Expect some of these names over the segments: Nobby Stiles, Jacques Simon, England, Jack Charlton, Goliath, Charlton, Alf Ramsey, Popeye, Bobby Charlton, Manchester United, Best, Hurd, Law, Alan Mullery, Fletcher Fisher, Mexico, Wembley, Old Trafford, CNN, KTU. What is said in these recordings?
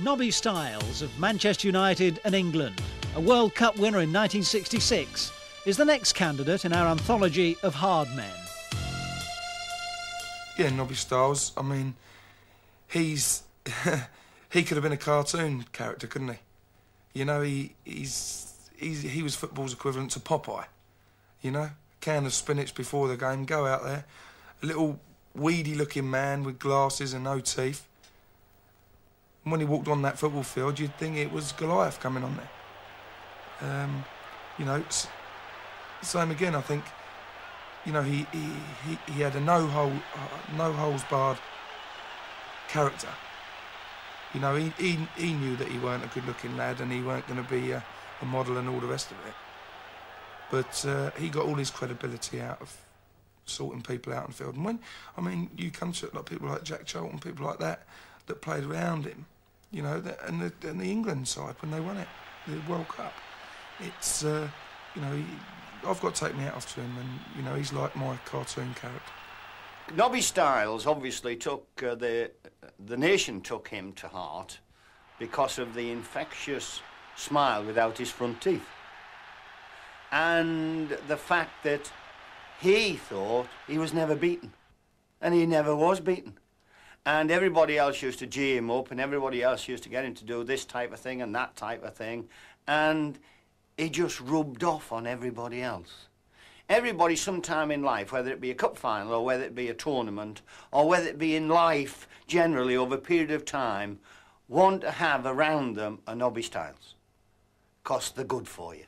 Nobby Stiles of Manchester United and England, a World Cup winner in 1966, is the next candidate in our anthology of hard men. Yeah, Nobby Stiles, I mean, he's... he could have been a cartoon character, couldn't he? You know, he was football's equivalent to Popeye, you know? Can of spinach before the game, go out there, a little weedy-looking man with glasses and no teeth. And when he walked on that football field, you'd think it was Goliath coming on there. You know, same again, I think, you know, he had a no-holes-barred character. You know, he knew that he weren't a good-looking lad and he weren't going to be a model and all the rest of it. But he got all his credibility out of sorting people out in the field. And when, I mean, you come to it, like people like Jack Charlton, people like that, that played around him, you know, and the England side when they won it, the World Cup. It's, you know, I've got to take my hat off to him, and, you know, he's like my cartoon character. Nobby Stiles obviously took, the nation took him to heart because of the infectious smile without his front teeth. And the fact that he thought he was never beaten. And he never was beaten. And everybody else used to gee him up, and everybody else used to get him to do this type of thing and that type of thing. And he just rubbed off on everybody else. Everybody sometime in life, whether it be a cup final or whether it be a tournament, or whether it be in life generally over a period of time, want to have around them a Nobby Stiles. 'Cause they're good for you.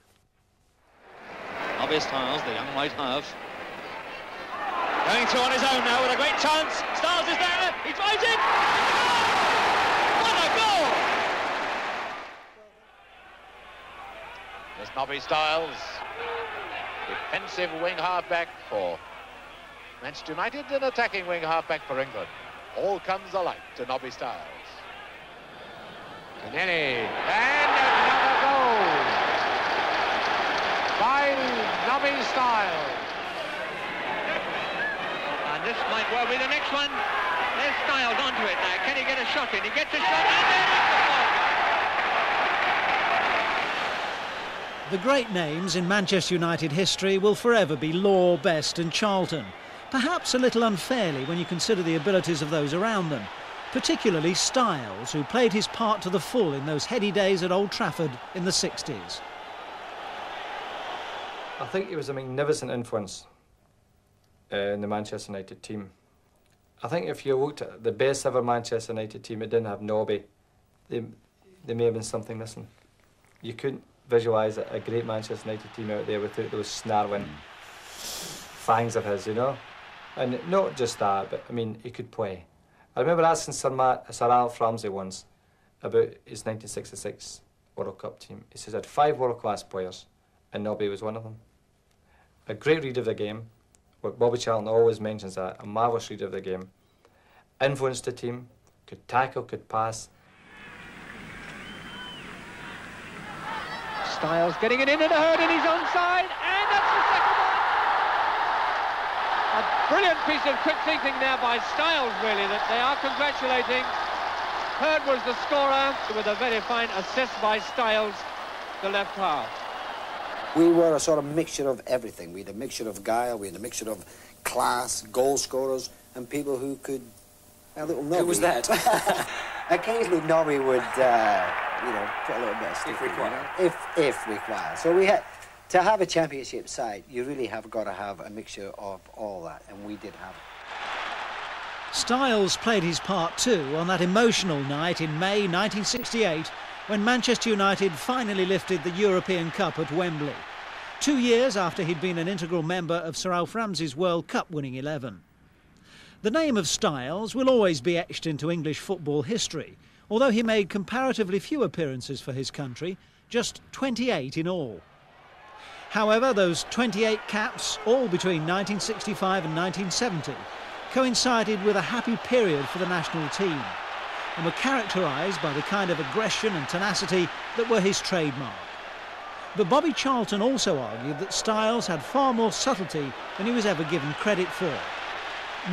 Nobby Stiles, the young right half. Going through on his own now with a great chance. Stiles is there, he drives it! What a goal! There's Nobby Stiles, defensive wing half-back for Manchester United and attacking wing half-back for England. All comes alike to Nobby Stiles. Canelli, and another goal! By Nobby Stiles. And this might well be the next one. There's Stiles onto it now. Can he get a shot in? He gets a shot in. The great names in Manchester United history will forever be Law, Best and Charlton. Perhaps a little unfairly when you consider the abilities of those around them, particularly Stiles, who played his part to the full in those heady days at Old Trafford in the 60s. I think he was a magnificent influence in the Manchester United team. I think if you looked at the best ever Manchester United team, it didn't have Nobby. There may have been something missing. You couldn't visualise a great Manchester United team out there without those snarling fangs of his, you know? And not just that, but, I mean, he could play. I remember asking Sir Alf Ramsey once about his 1966 World Cup team. He says, I had 5 world-class players, and Nobby was one of them. A great read of the game, what Bobby Charlton always mentions that, a marvellous read of the game. Influenced the team, could tackle, could pass. Stiles getting it in and Hurd, and he's onside, and that's the second one! A brilliant piece of quick thinking there by Stiles, really, that they are congratulating. Hurd was the scorer, with a very fine assist by Stiles, the left half. We were a sort of mixture of everything. We had a mixture of guile, we had a mixture of class, goal scorers, and people who could... A little Nobby. Who was that? Occasionally Nobby would, you know, put a little bit of stick. If required. You know? If required. So we had... To have a championship side, you really have got to have a mixture of all that, and we did have it. Stiles played his part too on that emotional night in May 1968, when Manchester United finally lifted the European Cup at Wembley, 2 years after he'd been an integral member of Sir Alf Ramsey's World Cup winning 11. The name of Stiles will always be etched into English football history, although he made comparatively few appearances for his country, just 28 in all. However, those 28 caps, all between 1965 and 1970, coincided with a happy period for the national team, and were characterised by the kind of aggression and tenacity that were his trademark. But Bobby Charlton also argued that Stiles had far more subtlety than he was ever given credit for.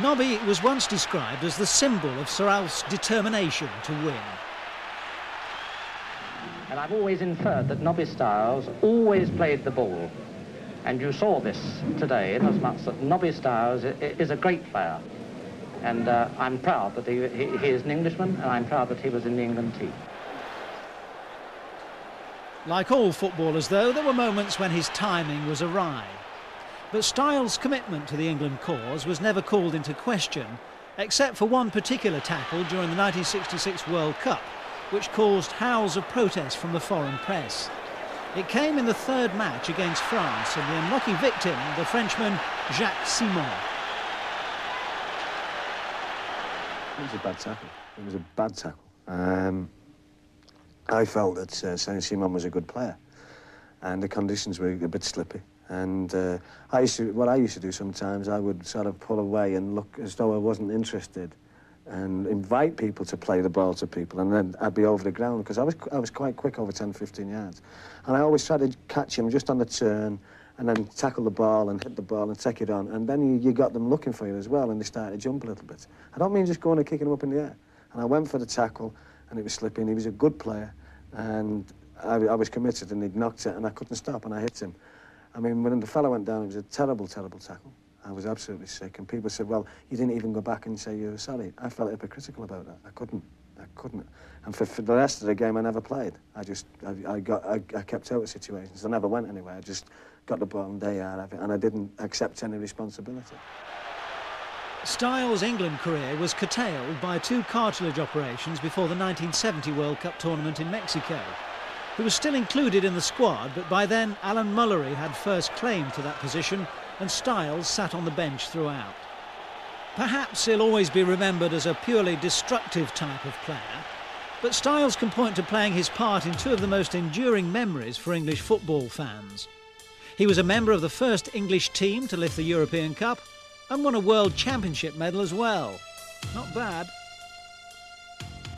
Nobby was once described as the symbol of Sir Alf's determination to win. And I've always inferred that Nobby Stiles always played the ball. And you saw this today, inasmuch that Nobby Stiles is a great player. And I'm proud that he is an Englishman, and I'm proud that he was in the England team. Like all footballers, though, there were moments when his timing was awry. But Stiles' commitment to the England cause was never called into question, except for one particular tackle during the 1966 World Cup, which caused howls of protest from the foreign press. It came in the third match against France, and the unlucky victim, the Frenchman Jacques Simon. It was a bad tackle. It was a bad tackle. I felt that Simon was a good player, and the conditions were a bit slippy. And what I used to do sometimes, I would sort of pull away and look as though I wasn't interested, and invite people to play the ball to people, and then I'd be over the ground, because I was quite quick over 10, 15 yards. And I always tried to catch him just on the turn, and then tackle the ball and hit the ball and take it on, and then you got them looking for you as well, and they started to jump a little bit. I don't mean just going and kicking him up in the air. And I went for the tackle, and it was slipping. He was a good player, and I was committed, and he'd knocked it, and I couldn't stop, and I hit him. I mean, when the fella went down, it was a terrible, terrible tackle. I was absolutely sick, and people said, well, you didn't even go back and say you were sorry. I felt hypocritical about that. I couldn't. And for the rest of the game, I never played. I kept out of situations. I never went anywhere. I just got the ball and they out of it, and I didn't accept any responsibility. Stiles' England career was curtailed by two cartilage operations before the 1970 World Cup tournament in Mexico. He was still included in the squad, but by then Alan Mullery had first claim to that position, and Stiles sat on the bench throughout. Perhaps he'll always be remembered as a purely destructive type of player, but Stiles can point to playing his part in two of the most enduring memories for English football fans. He was a member of the first English team to lift the European Cup, and won a World Championship medal as well. Not bad.